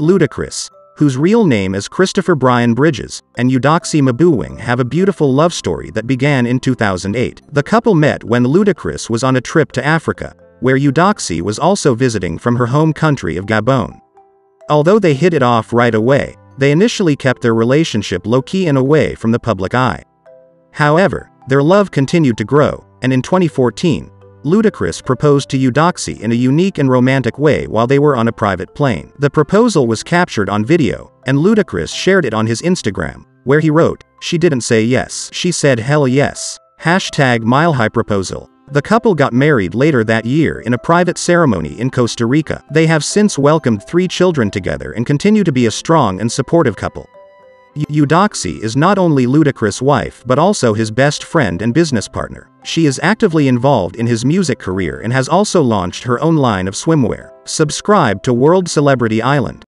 Ludacris, whose real name is Christopher Brian Bridges, and Eudoxie Mbouguiengue have a beautiful love story that began in 2008. The couple met when Ludacris was on a trip to Africa, where Eudoxie was also visiting from her home country of Gabon. Although they hit it off right away, they initially kept their relationship low-key and away from the public eye. However, their love continued to grow, and in 2014, Ludacris proposed to Eudoxie in a unique and romantic way while they were on a private plane. The proposal was captured on video, and Ludacris shared it on his Instagram, where he wrote, "She didn't say yes. She said hell yes. #MileHighProposal. The couple got married later that year in a private ceremony in Costa Rica. They have since welcomed 3 children together and continue to be a strong and supportive couple. Eudoxie is not only Ludacris' wife but also his best friend and business partner. She is actively involved in his music career and has also launched her own line of swimwear. Subscribe to World Celebrity Island.